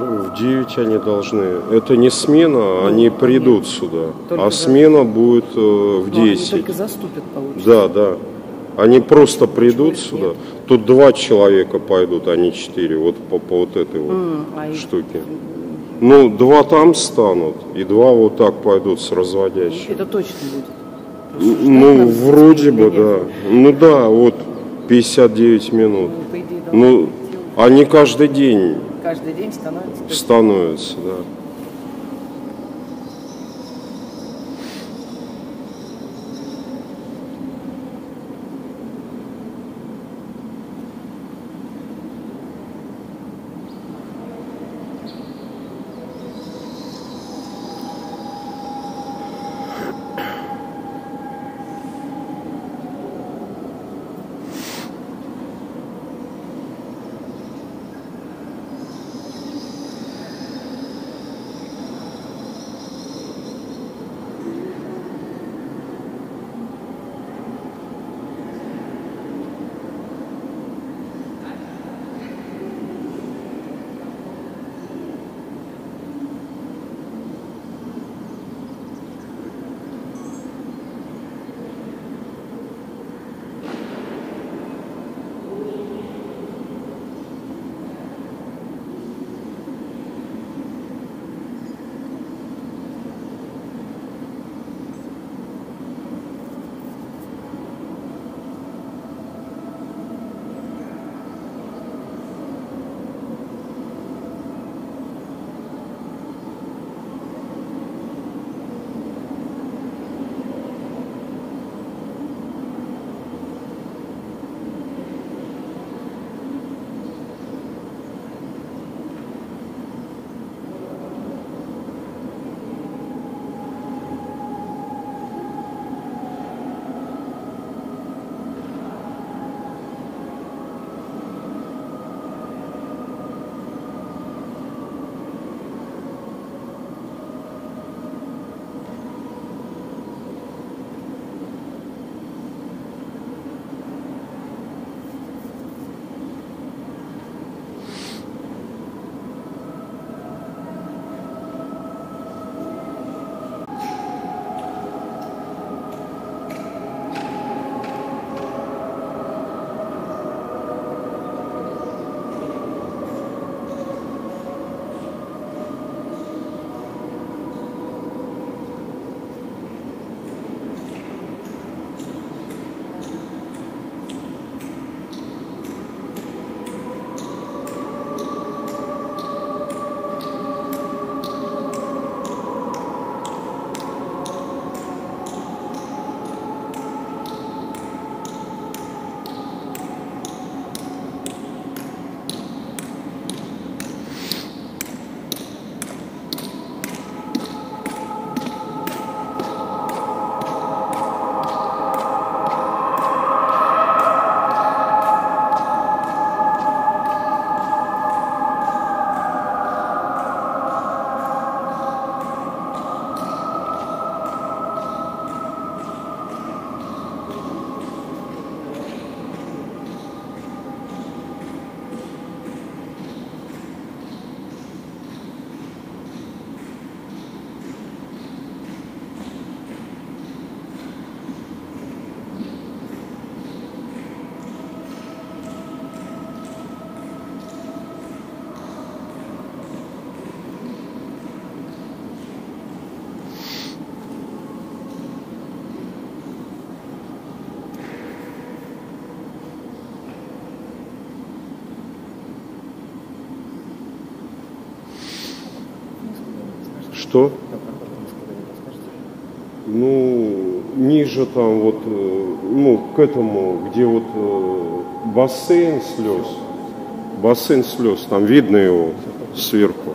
В 9 они должны. Это не смена, они придут сюда. А смена будет в 10. Они только заступят, получится. Да, да. Они просто придут сюда. Нет. Тут 2 человека пойдут, а не 4. Вот по вот этой вот штуке. Ну, 2 там станут, и 2 вот так пойдут с разводящим. Это точно будет. Ну, вроде бы, да. Ну да, вот 59 минут. Ну, они каждый день. Каждый день становится. Становится, да. Что? Ну, ниже там вот, ну, к этому, где вот бассейн слез, там видно его сверху.